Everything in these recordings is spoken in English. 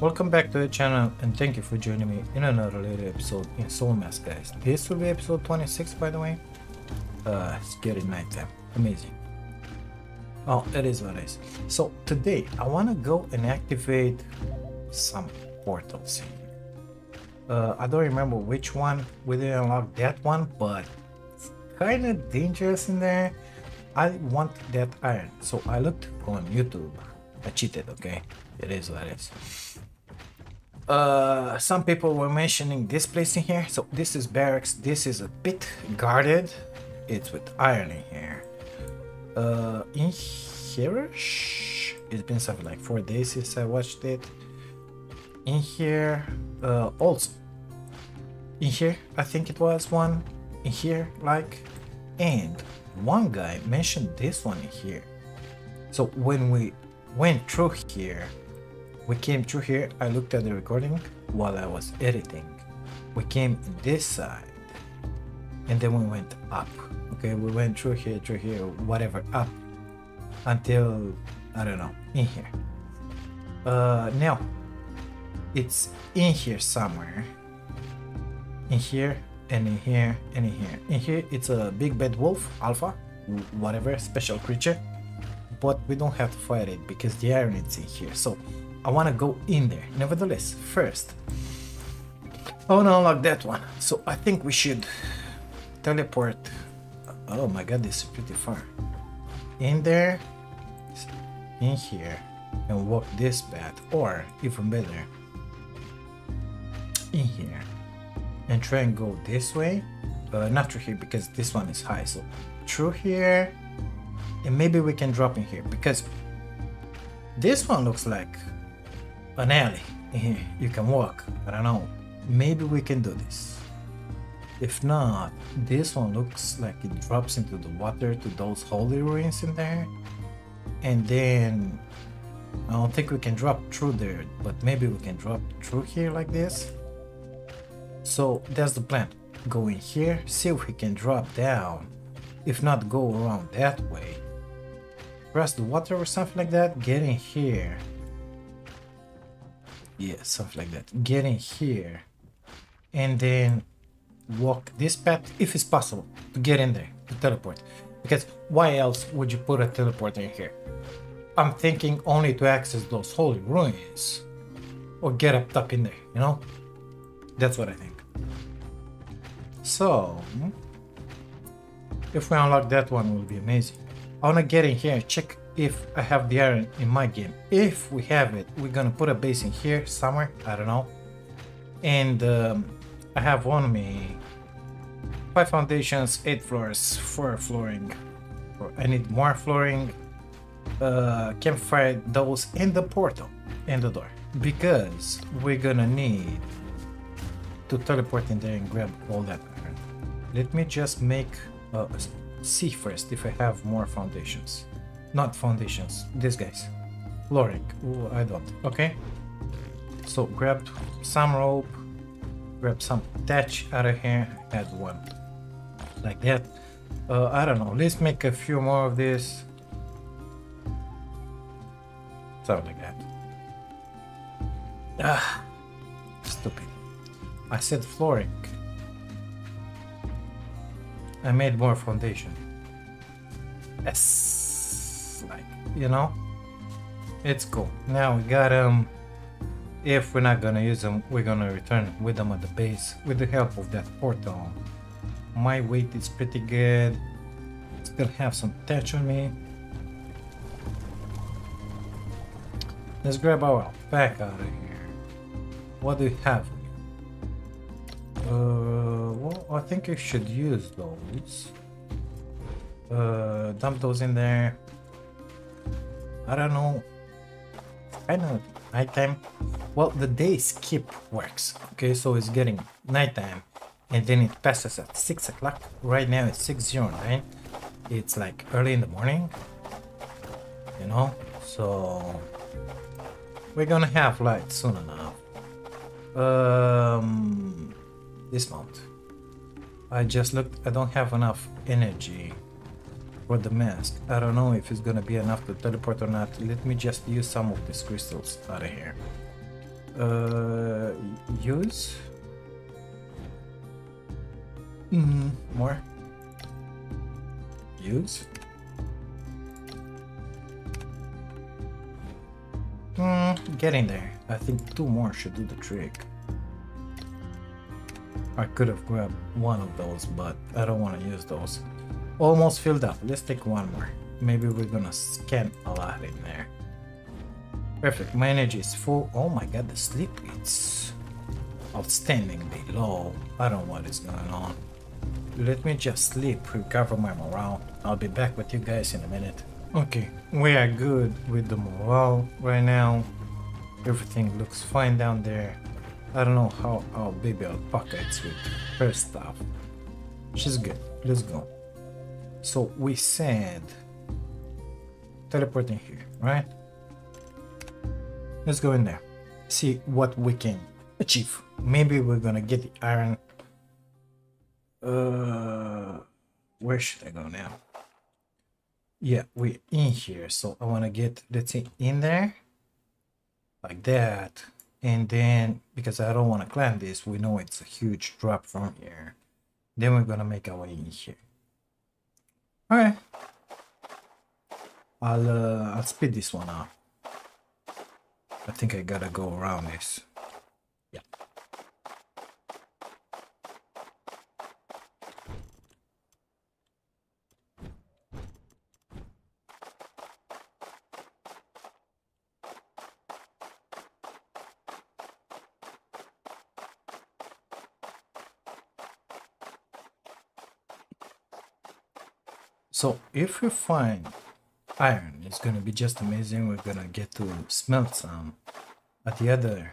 Welcome back to the channel and thank you for joining me in another little episode in Soulmask, guys. This will be episode 26, by the way. Scary nighttime. Amazing. Oh, it is what it is. So today I want to go and activate some portals. I don't remember which one. We didn't unlock that one, but it's kind of dangerous in there. I want that iron, so I looked on YouTube. I cheated, okay? It is what it is. Some people were mentioning this place in here. So this is barracks. This is a bit guarded. It's with iron in here. In here, it's been something like 4 days since I watched it. In here, also. In here, I think it was one. In here, like. And one guy mentioned this one in here. So when we went through here, we came through here, I looked at the recording while I was editing. We came in this side and then we went up. Okay, we went through here, whatever, up until, I don't know, in here. Now, it's in here somewhere. In here, and in here, and in here. In here, it's a big bad wolf, alpha, whatever, special creature. But we don't have to fight it because the iron is in here, so I want to go in there. Nevertheless, first I want to unlock that one, so I think we should teleport. Oh my god, this is pretty far. In there, in here, and walk this path, or even better, in here and try and go this way. Not through here because this one is high, so through here. And maybe we can drop in here, because this one looks like an alley in here. You can walk, I don't know. Maybe we can do this. If not, this one looks like it drops into the water to those holy ruins in there. And then I don't think we can drop through there, but maybe we can drop through here like this. So that's the plan. Go in here, see if we can drop down. If not, go around that way. Press the water or something like that, get in here. Yeah, something like that. Get in here. And then walk this path, if it's possible, to get in there, to teleport. Because why else would you put a teleport in here? I'm thinking only to access those holy ruins. Or get up in there, you know? That's what I think. So if we unlock that one, it will be amazing. I want to get in here and check if I have the iron in my game. If we have it, we're going to put a base in here somewhere. I don't know. And I have on me 5 foundations, 8 floors, 4 flooring. I need more flooring, campfire, those, and the portal, and the door. Because we're going to need to teleport in there and grab all that iron. Let me just make... see first if I have more foundations. Not foundations, these guys. Flooring. Ooh, I don't. Okay. So grab some rope, grab some thatch out of here, add one. Like that. I don't know. Let's make a few more of this. Something like that. Ah, stupid. I said flooring. I made more foundation. Yes, like, you know, it's cool. Now we got them. If we're not gonna use them, we're gonna return with them at the base with the help of that portal. My weight is pretty good. Still have some thatch on me. Let's grab our pack out of here. What do we have? Well, I think you should use those. Dump those in there. I don't know. I know nighttime. Well, the day skip works. Okay, so it's getting nighttime, and then it passes at 6 o'clock. Right now it's 6:09. It's like early in the morning. You know, so we're gonna have light soon enough. Dismount. I just looked, I don't have enough energy for the mask. I don't know if it's gonna be enough to teleport or not. Let me just use some of these crystals out of here. Use more. Use. Getting there. I think two more should do the trick. I could have grabbed one of those, but I don't want to use those. Almost filled up. Let's take one more. Maybe we're gonna scan a lot in there. Perfect. My energy is full. Oh my god, the sleep is outstandingly low. I don't know what is going on. Let me just sleep, recover my morale. I'll be back with you guys in a minute. Okay, we are good with the morale right now. Everything looks fine down there. I don't know how our baby alpaca is with her stuff. She's good. Let's go. So we said teleporting here, right? Let's go in there. See what we can achieve. Maybe we're gonna get the iron. Where should I go now? Yeah, we're in here, so I want to get, let's see, in there like that, and then because I don't want to climb this, we know it's a huge drop from here, then we're gonna make our way in here. All right, I'll speed this one up. I think I gotta go around this. Yeah. So if we find iron, it's gonna be just amazing. We're gonna get to smelt some at the other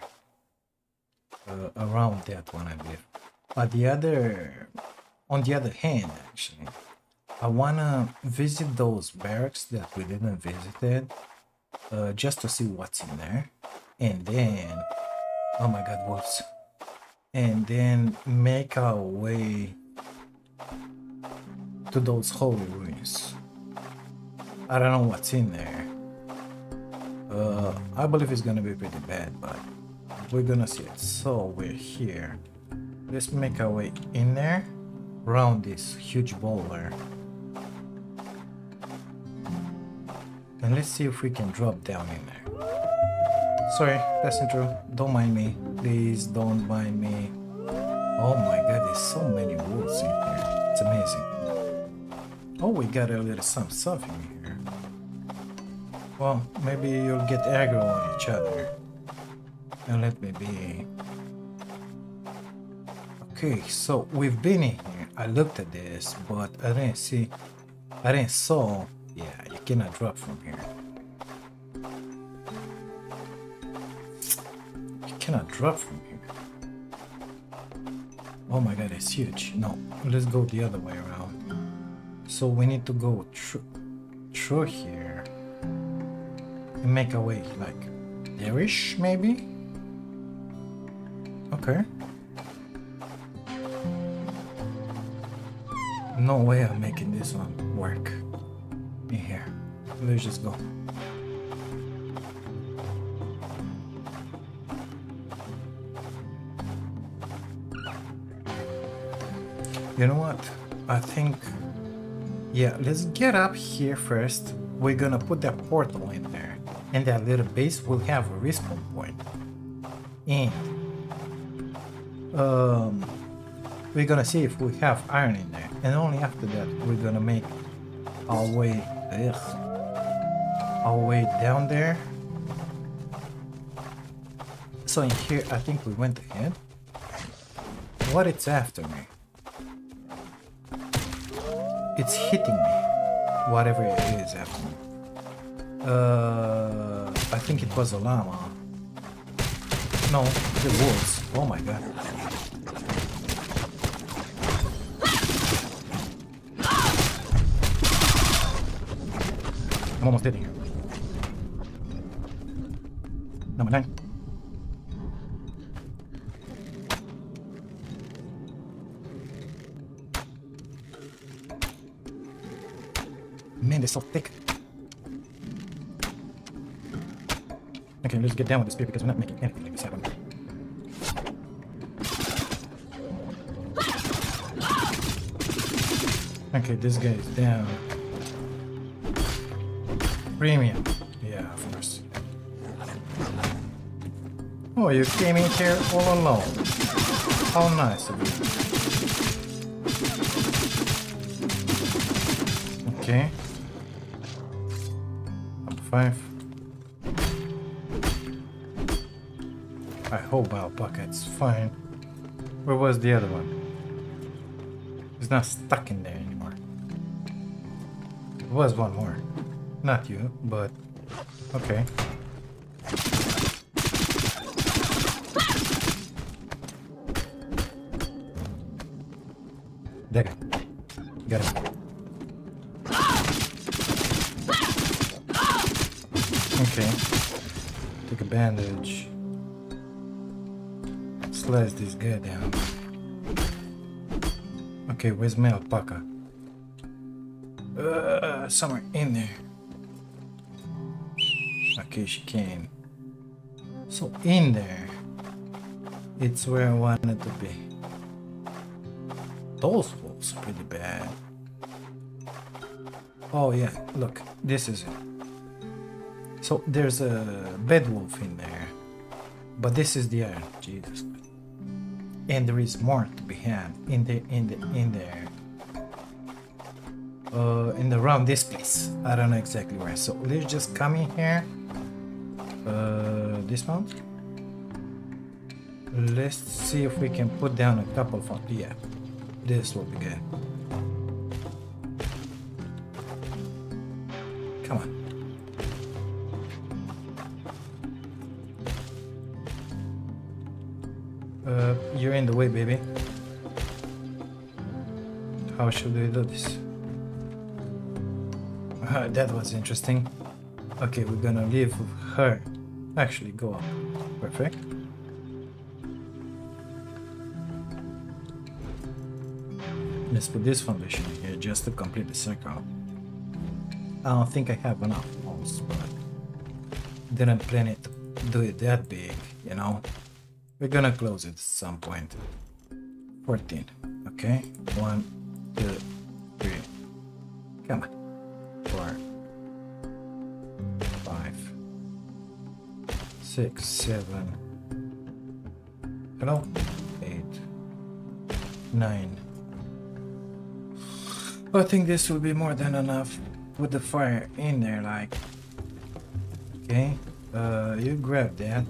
around that one, I believe. But the other, on the other hand, actually, I wanna visit those barracks that we didn't visit, just to see what's in there, and then, oh my god, wolves, and then make our way to those holy ruins. I don't know what's in there. I believe it's gonna be pretty bad, but we're gonna see it. So we're here. Let's make our way in there, around this huge boulder, and let's see if we can drop down in there. Sorry, passing through. Don't mind me. Please don't mind me. Oh my god, there's so many wolves in here. It's amazing. Oh, we got a little some stuff in here. Well, maybe you'll get aggro on each other. And let me be. Okay, so we've been in here. I looked at this, but I didn't see. I didn't saw. Yeah, you cannot drop from here. You cannot drop from here. Oh my god, it's huge. No, let's go the other way around. So we need to go through here and make our way like there-ish, maybe? Okay. No way I'm making this one work in here. Let's just go. You know what? I think... yeah, let's get up here first. We're gonna put that portal in there, and that little base will have a respawn point. And we're gonna see if we have iron in there, and only after that we're gonna make our way down there. So in here, I think we went ahead. What it's after me? It's hitting me, whatever it is after me. I think it was a llama. No, the wolves. Oh my god. I'm almost dead here. Number 9. Man, they're so thick. Okay, let's get down with this spear because we're not making anything like this happen. Okay, this guy is down. Premium. Yeah, of course. Oh, you came in here all alone. How nice of you. Okay. Up 5. I hope our bucket's fine. Where was the other one? It's not stuck in there anymore. There was one more. Not you, but... okay. There you go. Got him. Okay. Take a bandage. Slice this guy down. Okay, where's my alpaca? Somewhere in there. Okay, she came. So in there, it's where I wanted to be. Those walls are pretty bad. Oh yeah, look, this is it. So there's a bed wolf in there, but this is the iron. Jesus. And there is more to be had in there. And around this place. I don't know exactly where. So let's just come in here. Dismount. Let's see if we can put down a couple of... yeah. This will be good. Come on. You're in the way, baby. How should we do this? That was interesting. Okay, we're gonna leave her. Actually, go up. Perfect. Let's put this foundation here just to complete the circle. I don't think I have enough walls, but didn't plan it to do it that big, you know. We're gonna close it at some point. 14. Okay. 1, 2, 3. Come on. 4, 5, 6, 7. Hello? 8, 9. I think this will be more than enough with the fire in there, like. Okay. You grab that.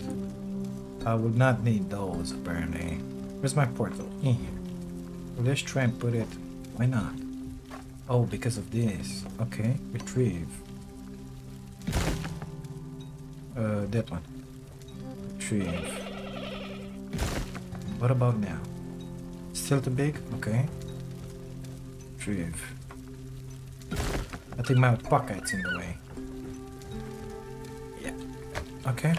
I will not need those apparently. Where's my portal? In here. Let's try and put it. Why not? Oh, because of this. Okay. Retrieve. That one. Retrieve. What about now? Still too big? Okay. Retrieve. I think my pocket's in the way. Yeah. Okay.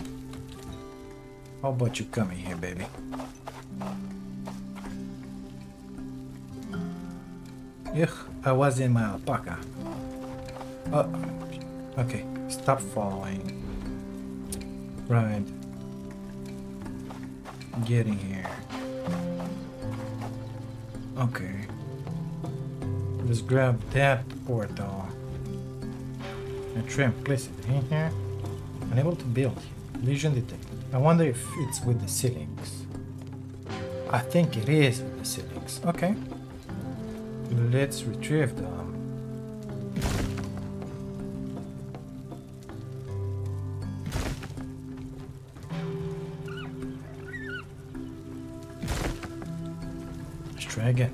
How about you come in here, baby? Ugh, I was in my alpaca. Oh, okay, stop following. Right. Get in here. Okay. Let's grab that portal. And try and place it in here. Unable to build. Lesion detected. I wonder if it's with the ceilings. I think it is with the ceilings. Okay. Let's retrieve them. Let's try again.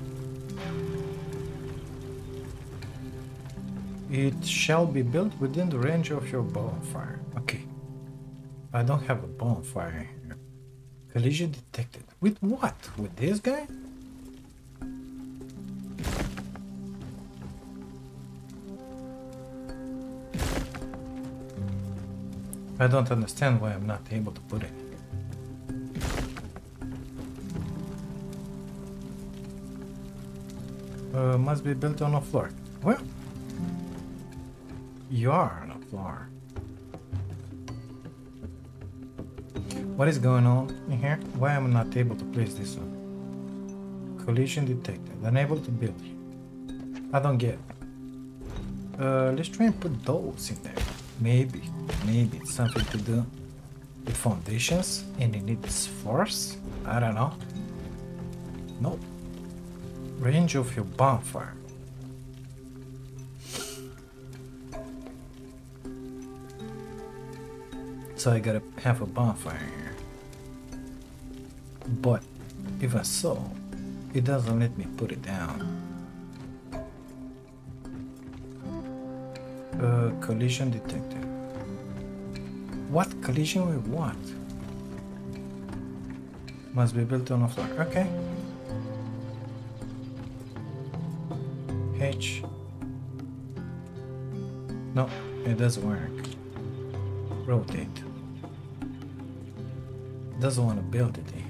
It shall be built within the range of your bonfire. Okay. I don't have a bonfire here. Collision detected. With what? With this guy? I don't understand why I'm not able to put it. Must be built on a floor. Well, you are on a floor. What is going on in here? Why am I not able to place this one? Collision detected. Unable to build. I don't get. Let's try and put those in there. Maybe it's something to do with foundations and it needs force. I don't know. Nope. Range of your bonfire. So I gotta have a bonfire here. But even so, it doesn't let me put it down. Collision detector. What collision with what? Must be built on a floor. Okay. H. No, it doesn't work. Rotate. Doesn't want to build it in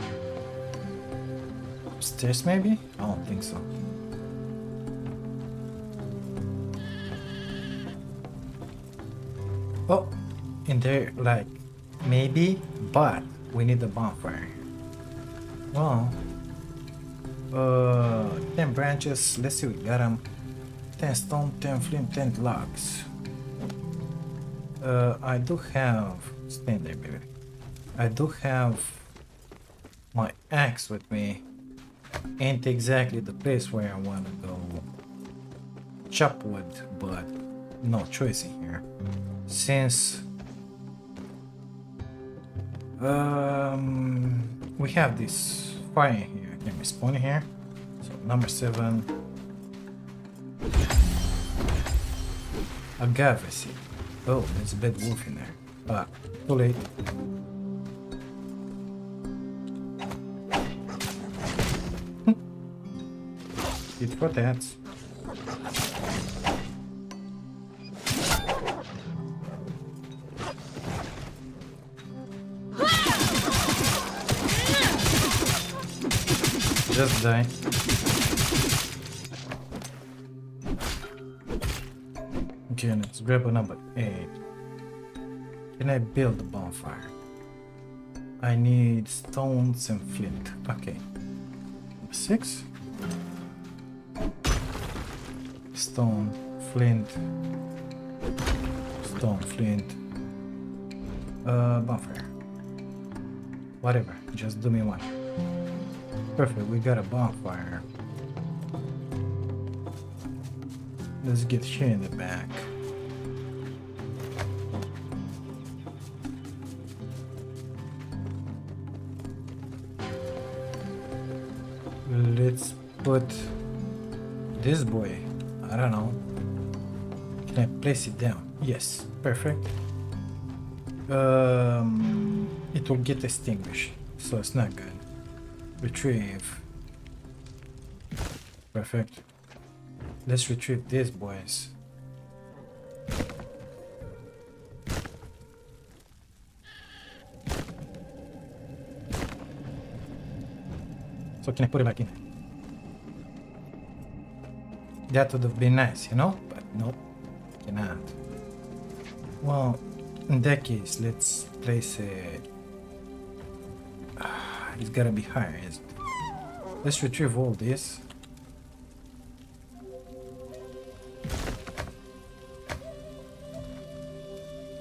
here. Upstairs maybe? I don't think so. Oh, in there, like, maybe, but we need the bonfire. Well, 10 branches, let's see, we got them. 10 stone, 10 flint, 10 logs. I do have, stand there, baby. I do have my axe with me. Ain't exactly the place where I want to go chop wood, but no choice in here. Since we have this fire here, I can respawn here. So number 7, agave seed. Oh, there's a bad wolf in there. Ah, too late. It's for that. Just die. Okay, let's grab a number 8. Can I build a bonfire? I need stones and flint. Okay. 6. Stone, flint. Stone, flint. Bonfire. Whatever. Just do me one. Perfect, we got a bonfire. Let's get here in the back. Let's put this boy, I don't know. Can I place it down? Yes, perfect. It will get extinguished, so it's not good. Retrieve. Perfect. Let's retrieve these boys. So can I put it back in? That would have been nice, you know? But nope. Cannot. Well, in that case, let's place it. It's gotta be higher, isn't it? Let's retrieve all this.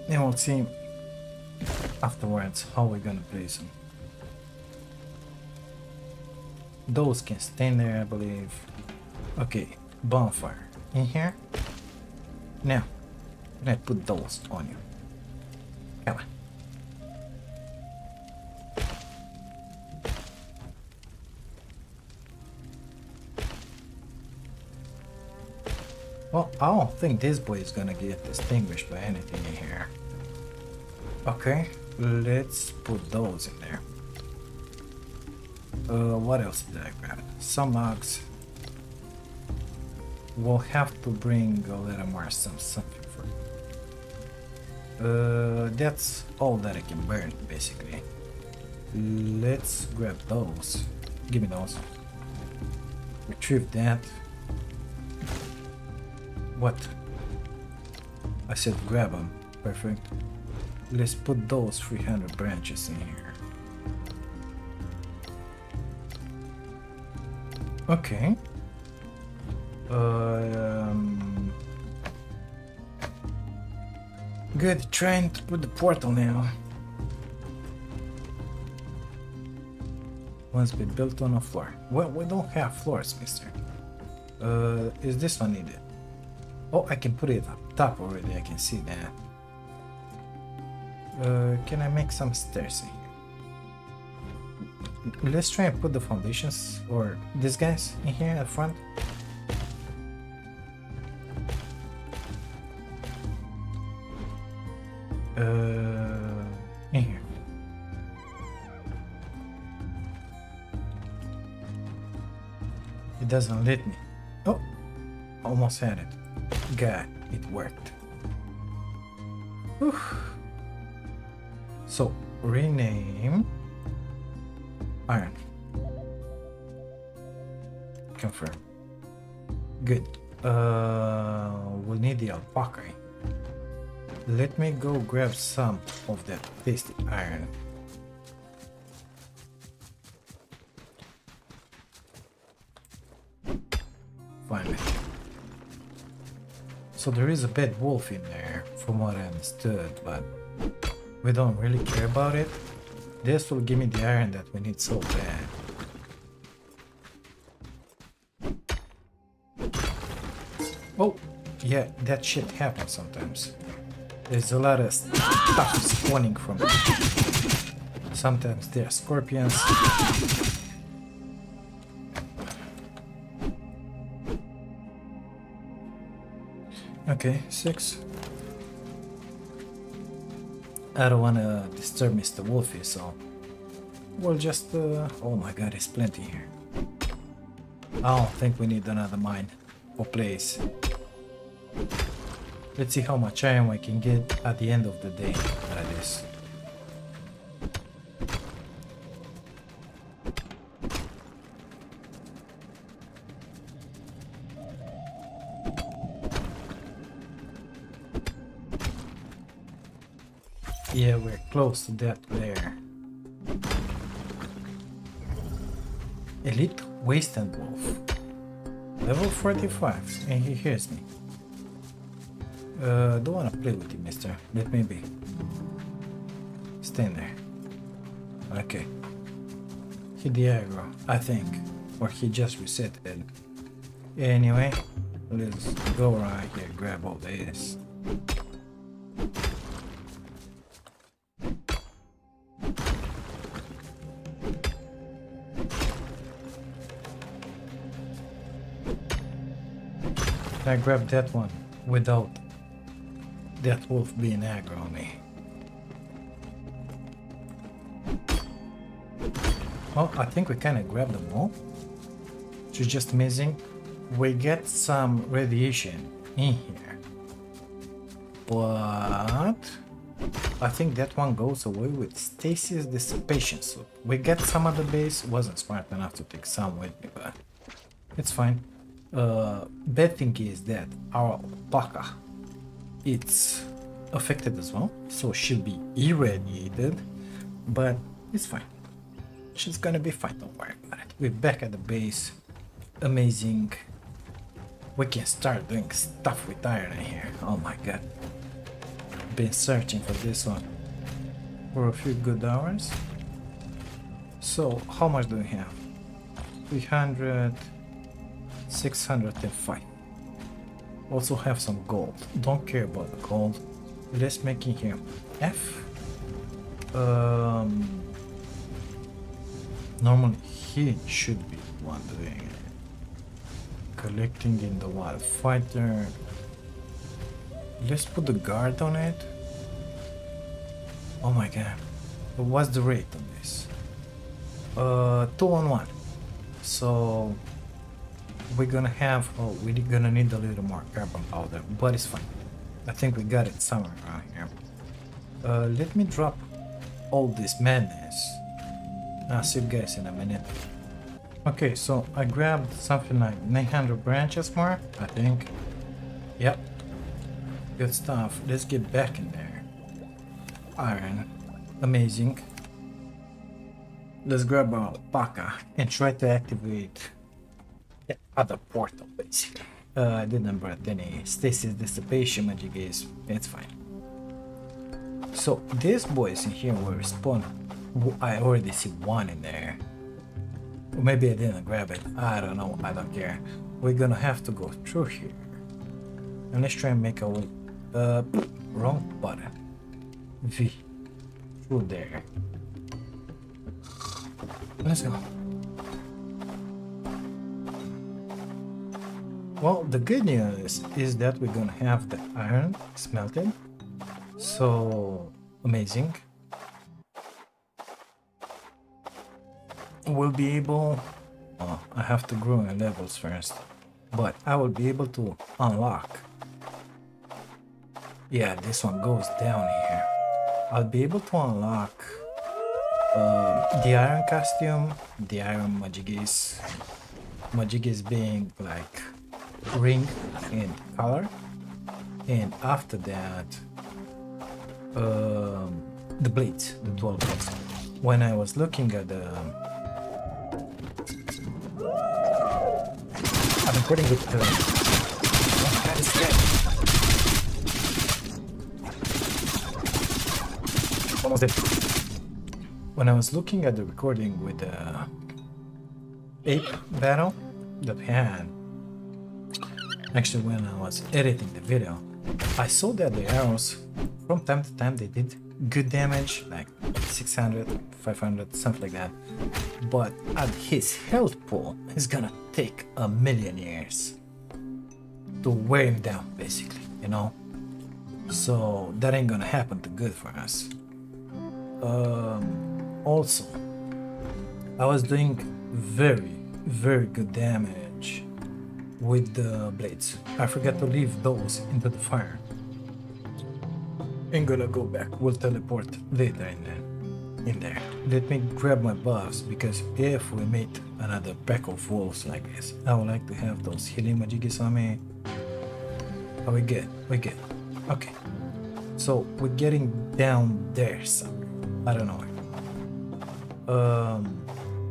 Then we'll see afterwards how we're gonna place them. Those can stand there, I believe. Okay, bonfire in here. Now, can I put those on you? Come on. Well, I don't think this boy is gonna get distinguished by anything in here. Okay, let's put those in there. What else did I grab? Some logs. We'll have to bring a little more something for it. That's all that I can burn, basically. Let's grab those. Give me those. Retrieve that. What? I said grab them. Perfect. Let's put those 300 branches in here. Okay. Good, trying to put the portal now. Once be built on a floor. Well, we don't have floors, mister. Is this one needed? Oh, I can put it up top already, I can see that. Can I make some stairs in here? Let's try and put the foundations, or these guys, in here at the front. In here. It doesn't let me. Oh, almost had it. God, it worked. Whew. So, rename iron. Confirm. Good. We'll need the alpaca. Let me go grab some of that tasty iron. Finally. So there is a bad wolf in there, from what I understood, but we don't really care about it. This will give me the iron that we need so bad. Oh, yeah, that shit happens sometimes. There's a lot of stuff spawning from it. Sometimes there are scorpions. Okay, 6. I don't want to disturb Mr. Wolfie, so we'll just... oh my god, there's plenty here. I don't think we need another mine or place. Let's see how much iron we can get at the end of the day out of this. Yeah, we're close to that there. Elite Wasteland Wolf. Level 45, and he hears me. Don't wanna play with you, mister. Let me be. Stand there. Okay. Hit the aggro, I think. Or he just reset it. Anyway, let's go right here, grab all this. I grabbed that one without that wolf being aggro on me. Well, I think we kind of grabbed them all, which is just amazing. We get some radiation in here, but I think that one goes away with stasis dissipation. So we get some at the base. Wasn't smart enough to take some with me, but it's fine. Bad thing is that our alpaca, it's affected as well, so she'll be irradiated, but it's fine. She's gonna be fine, don't worry about it. We're back at the base. Amazing. We can start doing stuff with iron in here. Oh my god. Been searching for this one for a few good hours. So, how much do we have? 300... 605. Also have some gold. Don't care about the gold. Let's make it here. F. Normally he should be one doing it. Collecting in the wild fighter. Let's put the guard on it. Oh my god. What's the rate on this? 2 on 1. So we're gonna have, oh, we're gonna need a little more carbon powder, but it's fine. I think we got it somewhere around here. Let me drop all this madness. I'll see you guys in a minute. Okay, so I grabbed something like 900 branches more, I think. Yep. Good stuff. Let's get back in there. Iron. Amazing. Let's grab our alpaca and try to activate... other portal, basically. I didn't breath any stasis dissipation magic gaze. It's fine. So these boys in here will respawn. I already see one in there. Or maybe I didn't grab it. I don't know. I don't care. We're gonna have to go through here. And let's try and make our way. Wrong button. V. Through there. Let's go. Well, the good news is that we're gonna have the iron smelted. So amazing. We'll be able... Oh, I have to grow in levels first. But I will be able to unlock. Yeah, this one goes down here. I'll be able to unlock the iron costume, the iron magigis. Magigis being like ring and color. And after that, the blades, the 12 blades. When I was looking at the... I've been putting with the... Oh, God, it's dead. Almost dead. When I was looking at the recording with the ape battle, the pan. Actually, when I was editing the video, I saw that the arrows, from time to time, they did good damage, like 600, 500, something like that. But at his health pool, it's gonna take a million years to wear him down, basically, you know? So that ain't gonna happen too good for us. Also, I was doing very, very good damage with the blades. I forgot to leave those into the fire. I'm gonna go back. We'll teleport later in there. Let me grab my buffs, because if we meet another pack of wolves like this, I would like to have those healing magigis on me. Are we good? We're good. Okay. So we're getting down there somewhere. I don't know where.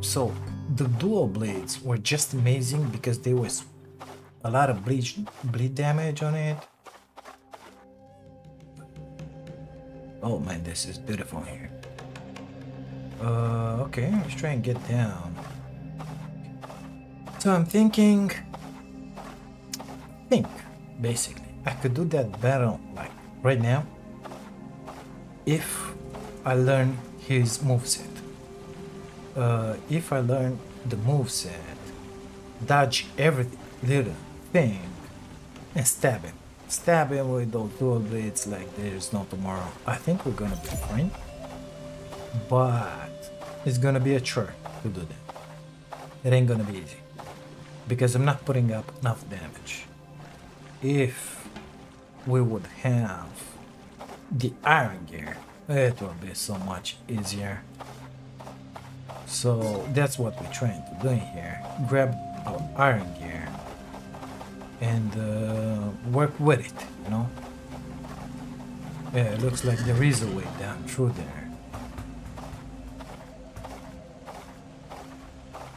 So the dual blades were just amazing because there was a lot of bleed damage on it. Oh man, this is beautiful here. Okay, let's try and get down. So I'm thinking... basically. I could do that battle, like, right now. If I learn his moveset. If I learn the moveset, dodge every little thing, and stab him. Stab him with those dual blades like there's no tomorrow. I think we're gonna be fine, but it's gonna be a chore to do that. It ain't gonna be easy because I'm not putting up enough damage. If we would have the iron gear, it would be so much easier. So that's what we're trying to do here. Grab our iron gear and work with it, you know? Yeah, it looks like there is a way down through there.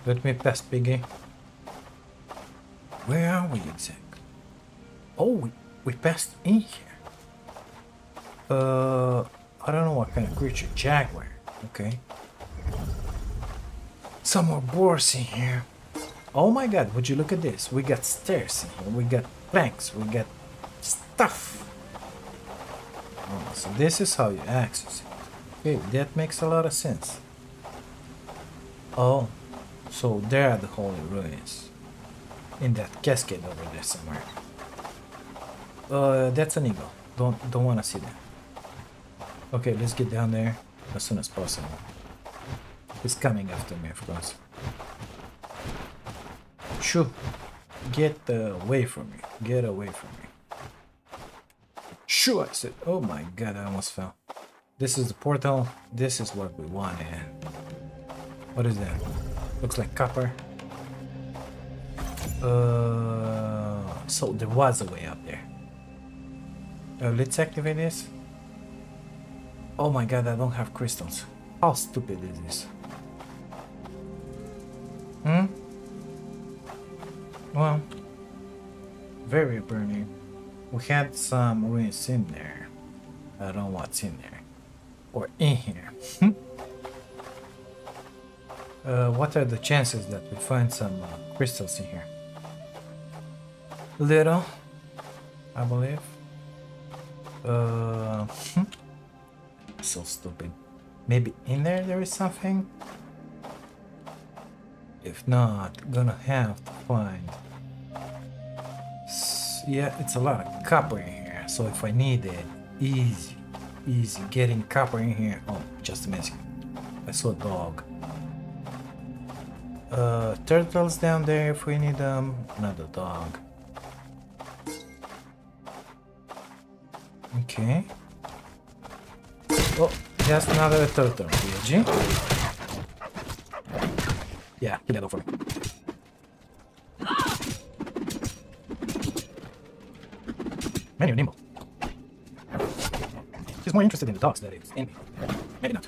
Let me pass, Piggy. Where are we exactly? Oh, we passed in here. I don't know what kind of creature. Jaguar, okay. Some more boars in here. Oh my god, would you look at this? We got stairs in here, we got planks, we got stuff. Oh, so this is how you access it. Okay, that makes a lot of sense. Oh, so there are the holy ruins. In that cascade over there somewhere. That's an eagle. Don't wanna see that. Okay, let's get down there as soon as possible. It's coming after me, of course. Shoo! Get away from me. Get away from me. Shoo! I said, oh my god, I almost fell. This is the portal. This is what we wanted. What is that? Looks like copper. So there was a way up there. Let's activate this. Oh my god, I don't have crystals. How stupid is this? Hmm? Well, very burning. We had some ruins in there. I don't know what's in there. Or in here. What are the chances that we find some crystals in here? Little, I believe. So stupid. Maybe in there is something? If not, gonna have to find. Yeah, it's a lot of copper in here, so if I need it, easy getting copper in here. Oh, just amazing. I saw a dog. Turtles down there if we need them. Another dog. Okay. Oh, just another turtle, Luigi. Yeah, get that over me. Man, you're nimble. He's more interested in the dogs than it is in me. Maybe not.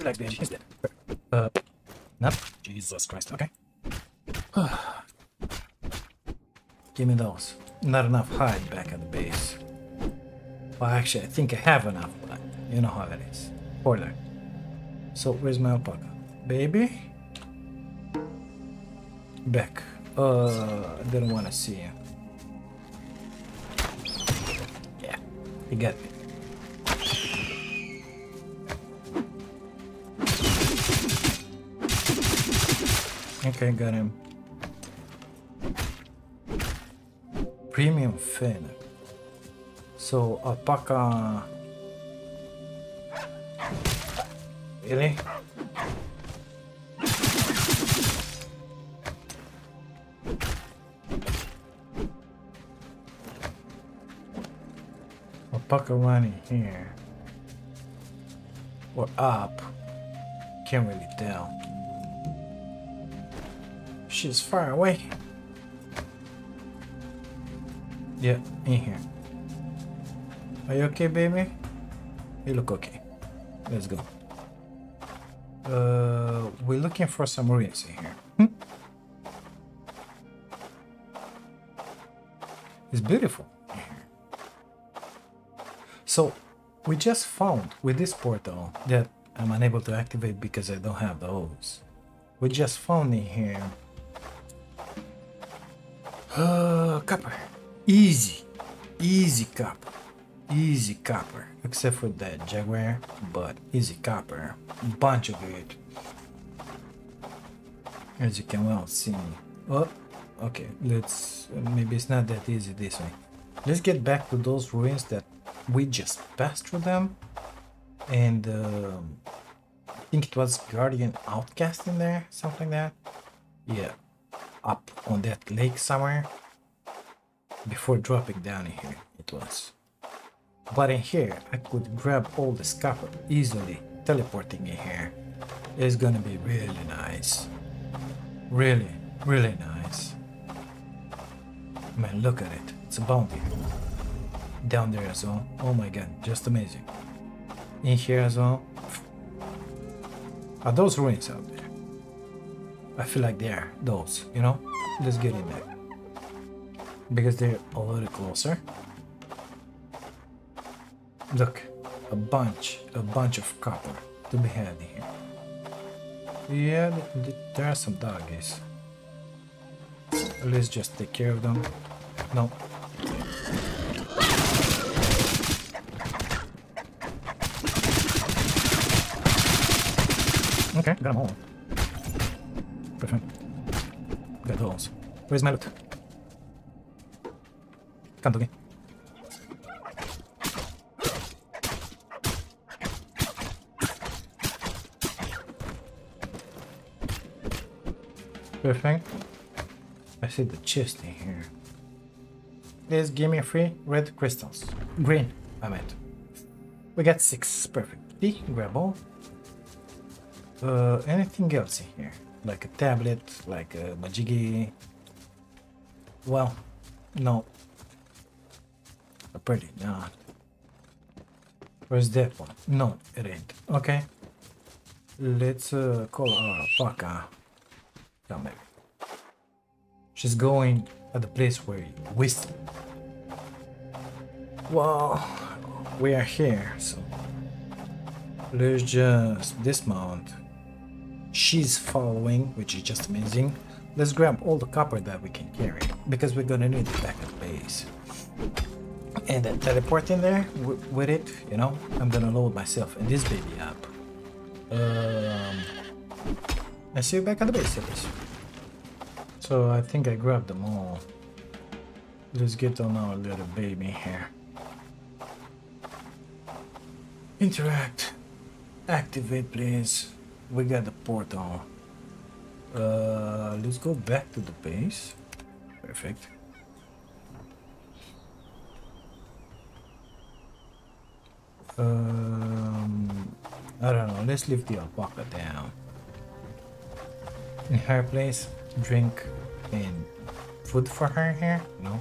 Relax, Luigi. He's dead. Nope. Jesus Christ. Okay. Give me those. Not enough hide back at the base. Well, actually, I think I have enough, but you know how it is. Order. So, where's my alpaca? Baby? Back. Didn't want to see you. Yeah, he got me. Okay, got him. Premium fin. So, alpaca... Really? Alpaca running here. Or up. Can't really tell. She's far away. Yeah, in here. Are you okay, baby? You look okay. Let's go. We're looking for some ruins in here. It's beautiful in here. So, we just found with this portal that I'm unable to activate because I don't have those. We just found in here... copper. Easy copper. Easy copper, except for that jaguar, but easy copper, bunch of it, as you can well see. Oh, okay, let's, maybe it's not that easy this way. Let's get back to those ruins that we just passed through them, and I think it was Guardian Outcast in there, something like that. Yeah, up on that lake somewhere, before dropping down in here, it was. But in here, I could grab all this copper easily, teleporting in here. It's gonna be really nice. Really, really nice. Man, look at it. It's a bounty. Down there as well. Oh my god, just amazing. In here as well. Are those ruins out there? I feel like they are those, you know? Let's get in there. Because they're a little closer. Look, a bunch of copper to be had here. Yeah, there are some doggies. Let's just take care of them. No. Okay, got them all. Perfect. Got those. Where's my loot? Come to me. Perfect. I see the chest in here. Please give me 3 red crystals. Green, I meant. We got 6. Perfect. See, grab all. Anything else in here? Like a tablet, like a majiggy. Well, no. Apparently not. Where's that one? No, it ain't. Okay. Let's call our alpaca. Come back. She's going at the place where you whistle. Well, we are here, so let's just dismount. She's following, which is just amazing. Let's grab all the copper that we can carry, because we're gonna need it back at base. And then teleport in there with it, you know. I'm gonna load myself and this baby up. I see you back at the base service. So I think I grabbed them all. Let's get on our little baby here. Interact. Activate, please. We got the portal. Let's go back to the base. Perfect. I don't know. Let's leave the alpaca down. In her place, drink and food for her here? No.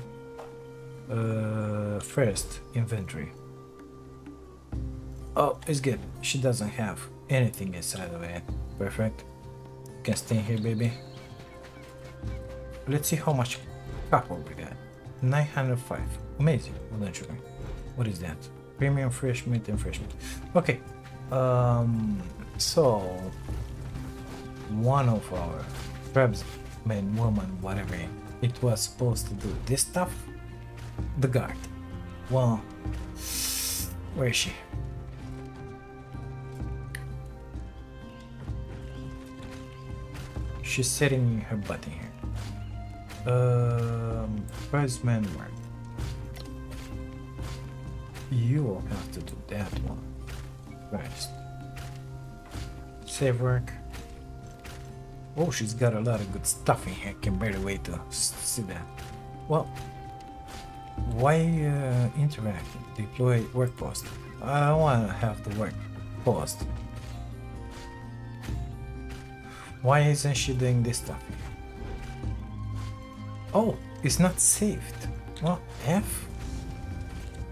First, inventory. Oh, it's good. She doesn't have anything inside of it. Perfect. You can stay here, baby. Let's see how much copper we got. 905. Amazing. Well done, sugar. What is that? Premium fresh meat and fresh meat. Okay. So one of our craftsmen, woman, whatever it was supposed to do this stuff, the guard. Well, where is she? She's sitting her butt in here. Craftsman work. You will have to do that one first. Save work. Oh, she's got a lot of good stuff in here. Can barely wait to see that. Well, why interact? Deploy work post. I don't want to have the work post. Why isn't she doing this stuff here? Oh, it's not saved. Well, F?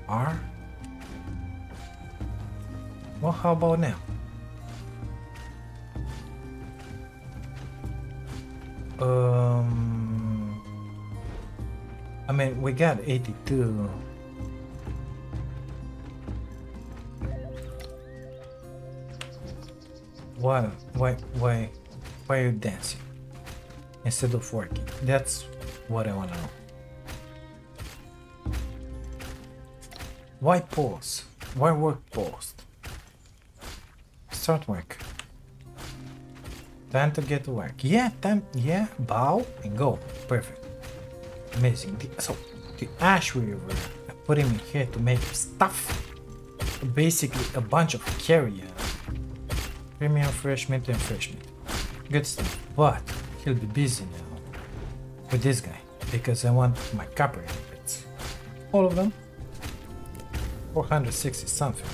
R? Well, how about now? I mean, we got 82. Why are you dancing instead of working? That's what I want to know. Why pause? Why work paused? Start work. Time to get to work. Yeah, time. Yeah, bow and go. Perfect. Amazing. The ash we were putting in here to make stuff. Basically, a bunch of carrier. Premium fresh meat and fresh meat. Good stuff. But he'll be busy now with this guy because I want my copper ingots. All of them. 460 something.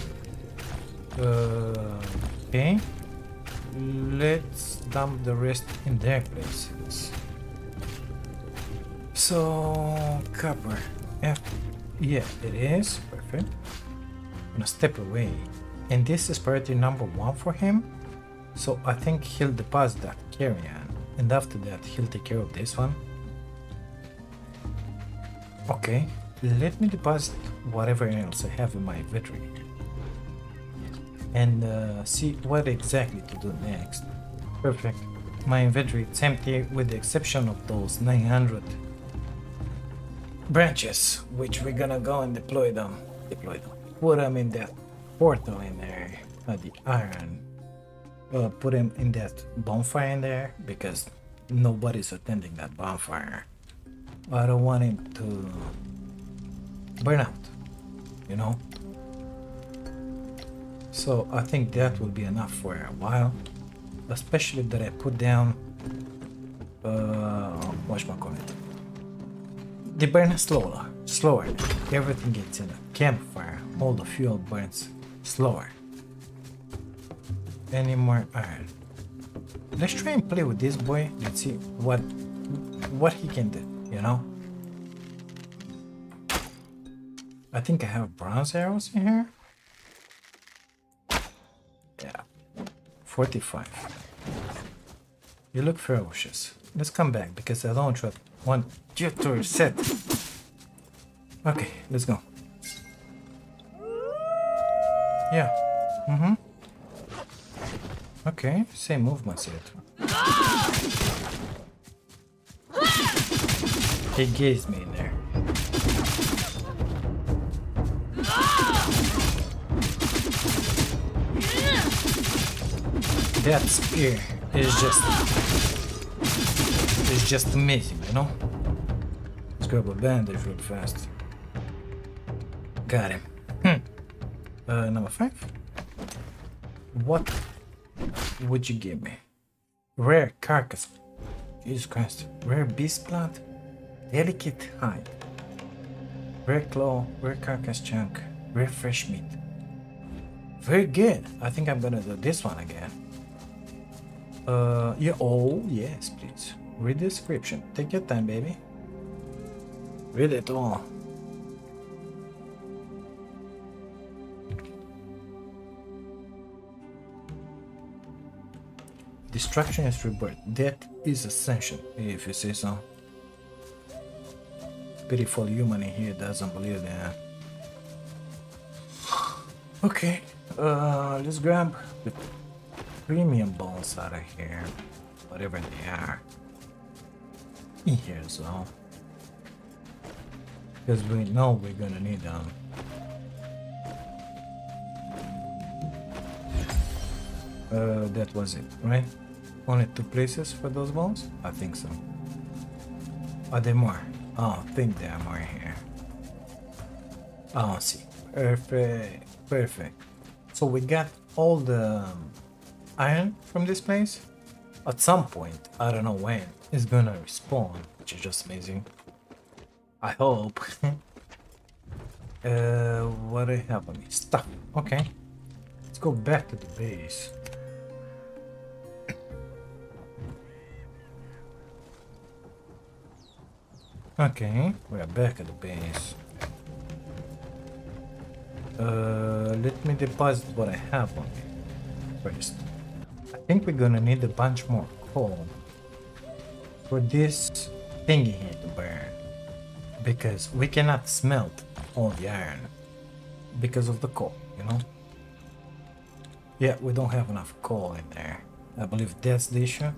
Okay. Let's dump the rest in their places. So copper. Yeah, it is. Perfect. I'm gonna step away. And this is priority number one for him. So I think he'll deposit that carrion. And after that he'll take care of this one. Okay. Let me deposit whatever else I have in my inventory. And see what exactly to do next. Perfect. My inventory is empty with the exception of those 900 branches, which we're gonna go and deploy them. Put them in that portal in there, the iron. Put them in that bonfire in there because nobody's attending that bonfire. I don't want him to burn out, you know. So I think that will be enough for a while, especially that I put down, whatchamacallit, they burn slower, everything gets in a campfire, all the fuel burns slower. Any more iron? Let's try and play with this boy, let's see what he can do, you know. I think I have bronze arrows in here. 45. You look ferocious. Let's come back because I don't trust Want you to reset. Okay, let's go. Yeah. Mm-hmm. Okay, same movements yet. He gazed me in there. That spear is just amazing, you know? Let's grab a bandage real fast. Got him. Number 5. What would you give me? Rare carcass. Jesus Christ. Rare beast blood. Delicate hide. Rare claw. Rare carcass chunk. Rare fresh meat. Very good. I think I'm gonna do this one again. Yeah. Oh yes, please. Read the description. Take your time, baby. Read it all. Destruction is rebirth. Death is ascension, if you say so. Pitiful human in here doesn't believe that. Okay, let's grab the premium bones out of here, whatever they are. In here, so. Because we know we're gonna need them. That was it, right? Only 2 places for those bones? I think so. Are there more? Oh, I think there are more here. Oh, see. Perfect. Perfect. So we got all the iron from this place. At some point, I don't know when, it's gonna respawn, which is just amazing. I hope. What do I have on me? Stuff. Okay. Let's go back to the base. Okay, we are back at the base. Let me deposit what I have on me first. I think we're gonna need a bunch more coal for this thingy here to burn, because we cannot smelt all the iron because of the coal, you know? Yeah, we don't have enough coal in there. I believe that's the issue.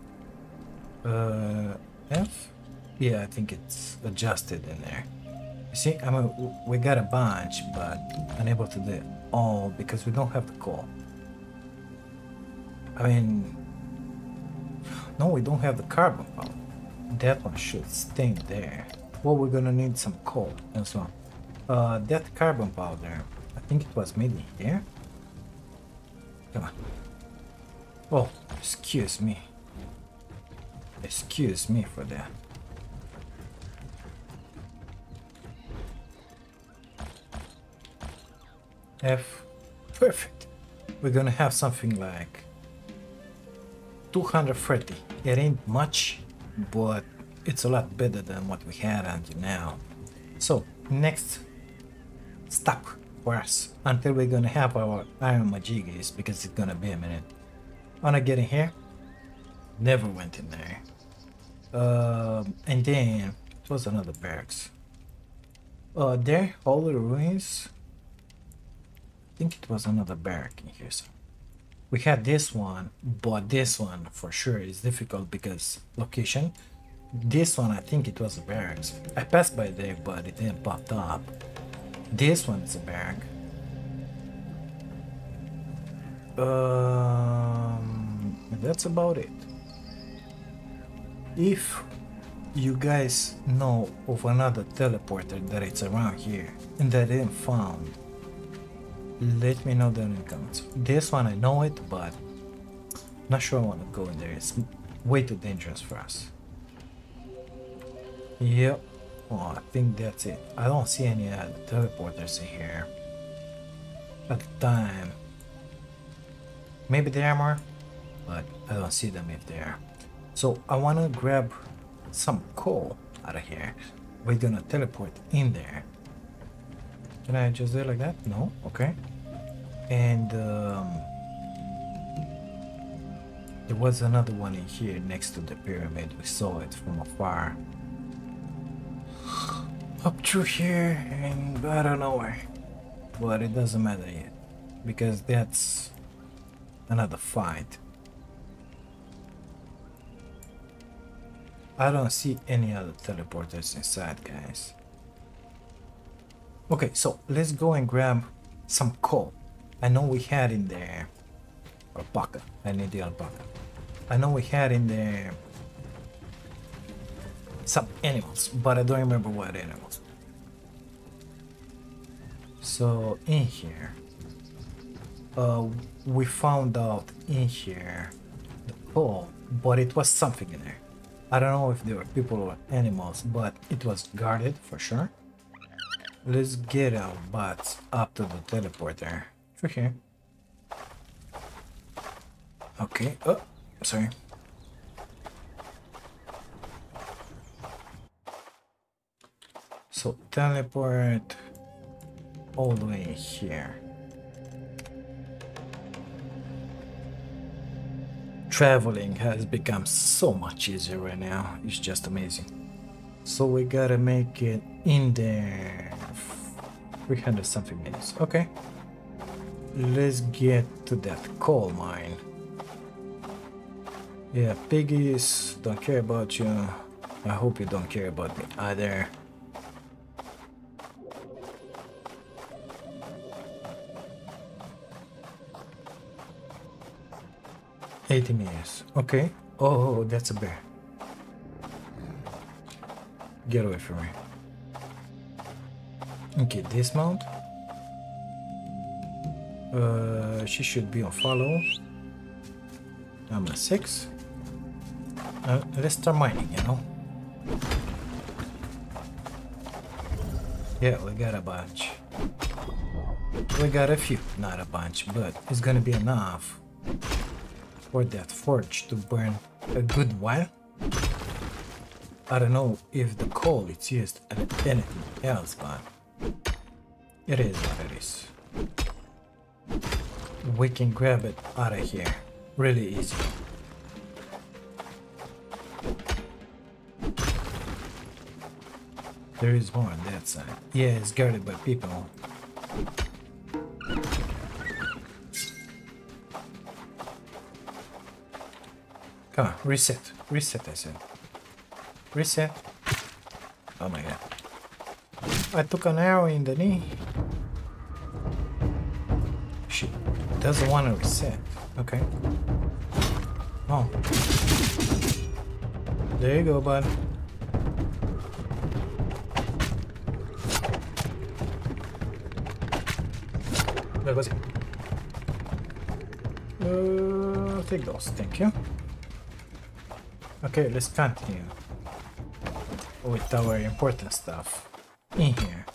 F? Yeah, I think it's adjusted in there. You see, I mean, we got a bunch, but unable to do it all because we don't have the coal. I mean, no, we don't have the carbon pulp. That one should stay there. Well, we're gonna need some coal and so on. That carbon powder, I think it was made in here. Come on. Oh, excuse me. Excuse me for that. F. Perfect. We're gonna have something like 230. It ain't much, but it's a lot better than what we had until now. So next stop for us until we're gonna have our iron majigis, because it's gonna be a minute. Wanna get in here? Never went in there. And then it was another barracks. There, all the ruins. I think it was another barrack in here, so we had this one, but this one for sure is difficult because location. This one, I think it was a barracks. I passed by there, but it didn't pop up. This one is a barrack. That's about it. If you guys know of another teleporter that it's around here and that I didn't found, let me know down in the comments. This one I know it, but not sure I want to go in there. It's way too dangerous for us. Yep. Oh, I think that's it. I don't see any other teleporters in here at the time. Maybe there are more, but I don't see them if they are. So I want to grab some coal out of here. We're gonna teleport in there. Can I just do it like that? No? Okay. And there was another one in here next to the pyramid. We saw it from afar. up through here and I don't know where, but it doesn't matter yet because that's another fight. I don't see any other teleporters inside, guys. Okay, so let's go and grab some coal. I know we had in there alpaca. I need the alpaca. I know we had in there some animals, but I don't remember what animals. So in here, we found out in here the coal, but it was something in there. I don't know if there were people or animals, but it was guarded for sure. Let's get our butts up to the teleporter. Through here. Okay. Oh, sorry. So teleport all the way here. Traveling has become so much easier right now. It's just amazing. So we gotta make it in there. 300 something minutes. Okay. Let's get to that coal mine. Yeah, piggies, don't care about you. I hope you don't care about me either. $80 million. Okay. Oh, that's a bear. Get away from me. Okay, dismount. She should be on follow. I'm a 6. Let's start mining, you know. Yeah, we got a bunch. We got a few, not a bunch, but it's gonna be enough for that forge to burn a good while. I don't know if the coal is used at anything else, but it is what it is. We can grab it out of here really easy. There is more on that side. Yeah, it's guarded by people. Come on, reset. Reset, I said. Reset. Oh my god. I took an arrow in the knee. She doesn't want to reset. Okay. Oh. There you go, bud. Where was it? Take those, thank you. Okay, let's continue with our important stuff in here.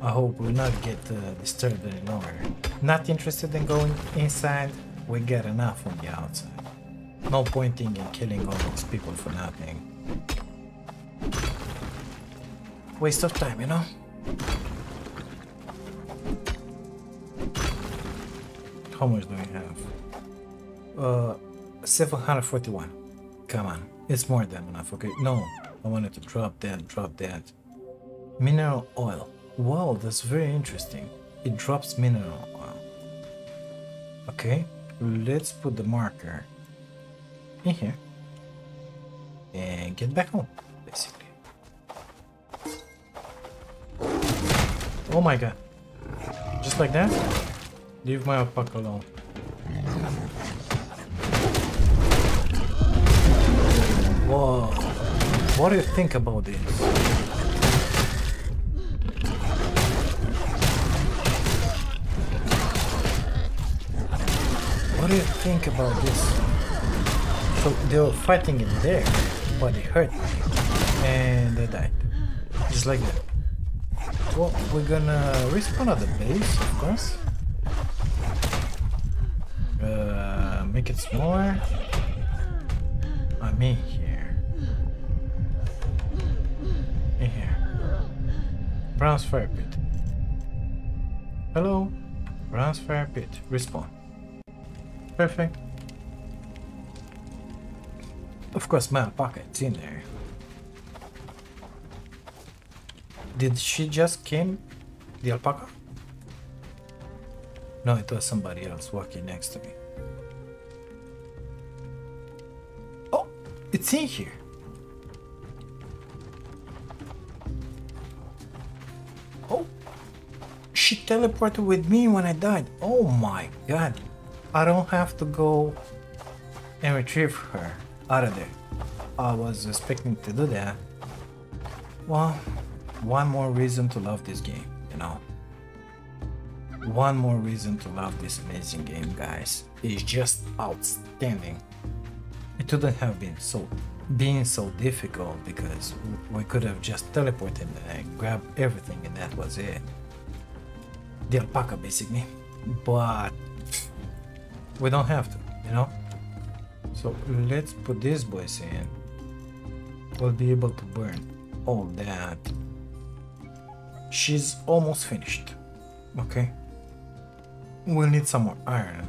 I hope we'll not get disturbed any longer. Not interested in going inside, we get enough on the outside. No pointing in killing all those people for nothing. Waste of time, you know? How much do we have? 741. Come on, it's more than enough. Okay, no, I wanted to drop that, mineral oil. Wow, that's very interesting. It drops mineral oil. Okay, let's put the marker in here and get back home, basically. Oh my god, just like that? Leave my alpaca alone. Whoa, what do you think about this? What do you think about this? So they were fighting in there, but it hurt and they died. Just like that. Well, we're gonna respawn at the base, of course. Make it smaller. I'm in here. In here. Bronze fire pit. Hello. Bronze fire pit. Respawn. Perfect. Of course, my alpaca is in there. Did she just came? The alpaca? No, it was somebody else walking next to me. Oh, it's in here. Oh, she teleported with me when I died. Oh my god. I don't have to go and retrieve her out of there. I was expecting to do that. Well, one more reason to love this game, you know. One more reason to love this amazing game, guys. It's just outstanding. It wouldn't have been so difficult because we could have just teleported and grabbed everything and that was it. The alpaca, basically. But we don't have to, you know? So let's put these boys in. We'll be able to burn all that. She's almost finished. Okay. We'll need some more iron.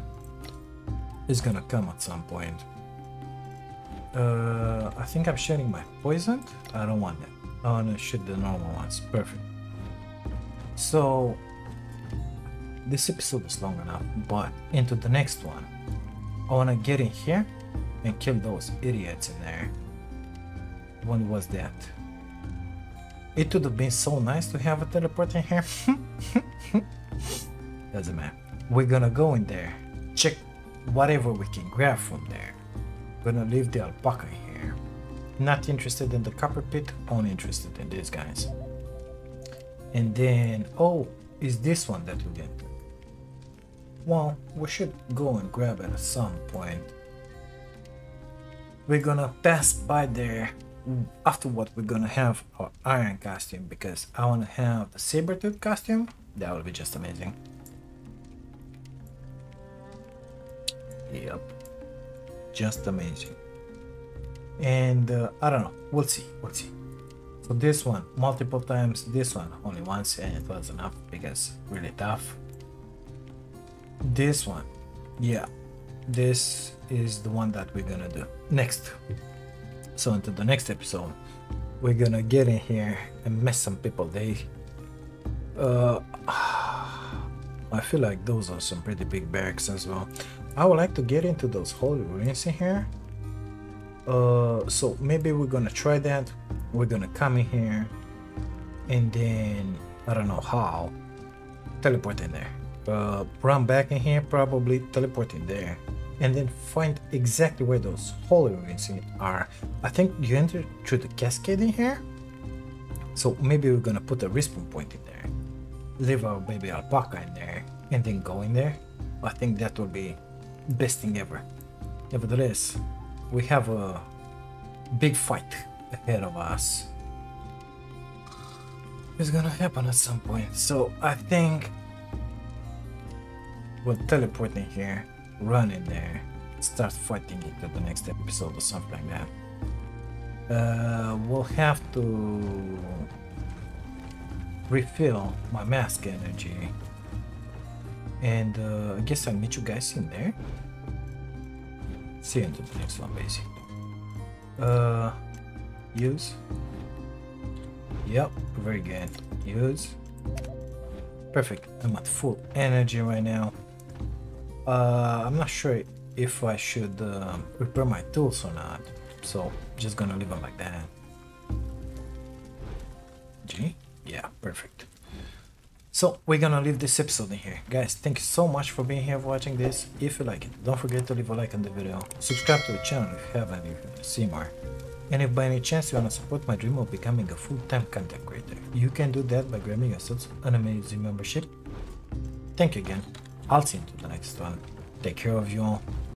It's gonna come at some point. I think I'm shedding my poison. I don't want that. I wanna shoot the normal ones. Perfect. So this episode was long enough, but into the next one. I wanna get in here and kill those idiots in there. When was that? It would have been so nice to have a teleport in here. Doesn't matter. We're gonna go in there, check whatever we can grab from there. Gonna leave the alpaca here. Not interested in the copper pit, only interested in these guys. And then, oh, is this one that we get? Well, we should go and grab it at some point. We're gonna pass by there. Afterward, we're gonna have our iron costume because I wanna have the saber-tooth costume. That will be just amazing. Yep, just amazing. And I don't know, we'll see, we'll see. So this one multiple times, this one only once, and it was enough because really tough. This one, yeah, this is the one that we're gonna do next. So into the next episode, we're gonna get in here and mess some people. I feel like those are some pretty big barracks as well. I would like to get into those holy ruins in here. So maybe we're gonna try that. We're gonna come in here and then I don't know how, teleport in there, run back in here, probably teleport in there, and then find exactly where those holy ruins are. I think you enter through the cascade in here. So maybe we're gonna put a respawn point in there, leave our baby alpaca in there, and then go in there. I think that will be best thing ever. Nevertheless, we have a big fight ahead of us. It's gonna happen at some point. So I think we'll teleport in here, run in there, start fighting it at the next episode or something like that. We'll have to refill my mask energy, and I guess I'll meet you guys in there. See you in the next one, basically. Use. Yep, very good. Use. Perfect. I'm at full energy right now. I'm not sure if I should repair my tools or not, so just gonna leave them like that. G? Yeah, perfect. So we're gonna leave this episode in here, guys. Thank you so much for being here, watching this. If you like it, don't forget to leave a like on the video, subscribe to the channel if you haven't, if you want to see more. And if by any chance you want to support my dream of becoming a full-time content creator, you can do that by grabbing yourself an amazing membership. Thank you again. I'll see you in the next one. Take care of you all.